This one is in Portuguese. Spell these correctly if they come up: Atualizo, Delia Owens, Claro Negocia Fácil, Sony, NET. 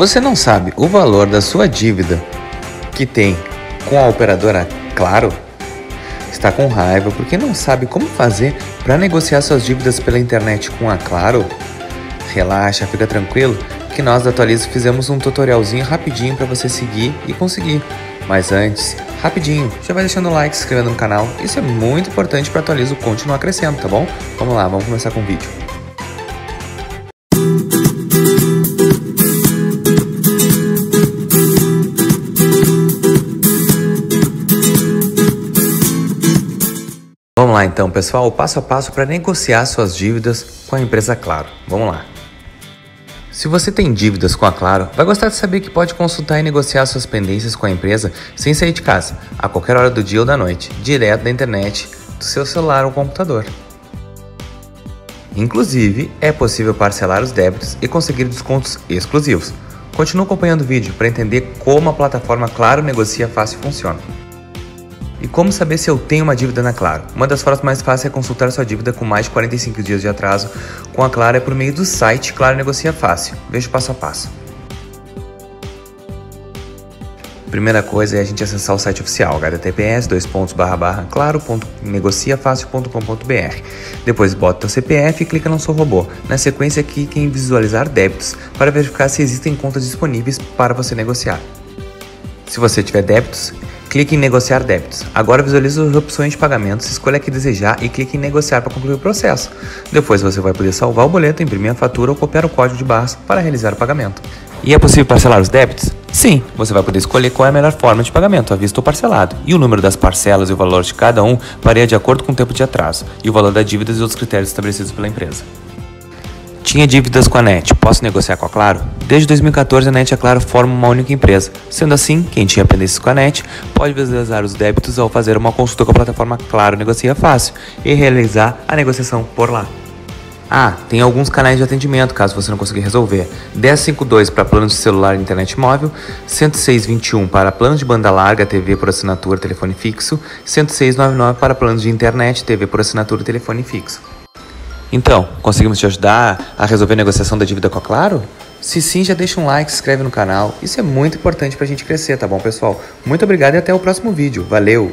Você não sabe o valor da sua dívida que tem com a operadora Claro? Está com raiva porque não sabe como fazer para negociar suas dívidas pela internet com a Claro? Relaxa, fica tranquilo que nós da Atualizo fizemos um tutorialzinho rapidinho para você seguir e conseguir. Mas antes, rapidinho, já vai deixando o like, se inscrevendo no canal. Isso é muito importante para a Atualizo continuar crescendo, tá bom? Vamos lá, vamos começar com o vídeo. Vamos lá então, pessoal, o passo a passo para negociar suas dívidas com a empresa Claro. Vamos lá. Se você tem dívidas com a Claro, vai gostar de saber que pode consultar e negociar suas pendências com a empresa sem sair de casa, a qualquer hora do dia ou da noite, direto da internet, do seu celular ou computador. Inclusive, é possível parcelar os débitos e conseguir descontos exclusivos. Continue acompanhando o vídeo para entender como a plataforma Claro Negocia Fácil funciona. E como saber se eu tenho uma dívida na Claro? Uma das formas mais fáceis é consultar sua dívida com mais de 45 dias de atraso com a Claro é por meio do site Claro Negocia Fácil. Veja o passo a passo. Primeira coisa é a gente acessar o site oficial https://claro.negociafacil.com.br. Depois bota o CPF e clica no seu robô. Na sequência clica em visualizar débitos para verificar se existem contas disponíveis para você negociar. Se você tiver débitos, clique em negociar débitos. Agora visualize as opções de pagamentos, escolha a que desejar e clique em negociar para concluir o processo. Depois você vai poder salvar o boleto, imprimir a fatura ou copiar o código de barras para realizar o pagamento. E é possível parcelar os débitos? Sim, você vai poder escolher qual é a melhor forma de pagamento, à vista ou parcelado. E o número das parcelas e o valor de cada um varia de acordo com o tempo de atraso e o valor das dívidas e outros critérios estabelecidos pela empresa. Tinha dívidas com a NET, posso negociar com a Claro? Desde 2014 a NET e a Claro formam uma única empresa. Sendo assim, quem tinha pendências com a NET pode visualizar os débitos ao fazer uma consulta com a plataforma Claro Negocia Fácil e realizar a negociação por lá. Ah, tem alguns canais de atendimento caso você não conseguir resolver. 1052 para planos de celular e internet móvel, 10621 para planos de banda larga, TV por assinatura, telefone fixo, 10699 para planos de internet, TV por assinatura e telefone fixo. Então, conseguimos te ajudar a resolver a negociação da dívida com a Claro? Se sim, já deixa um like, se inscreve no canal. Isso é muito importante para a gente crescer, tá bom, pessoal? Muito obrigado e até o próximo vídeo. Valeu!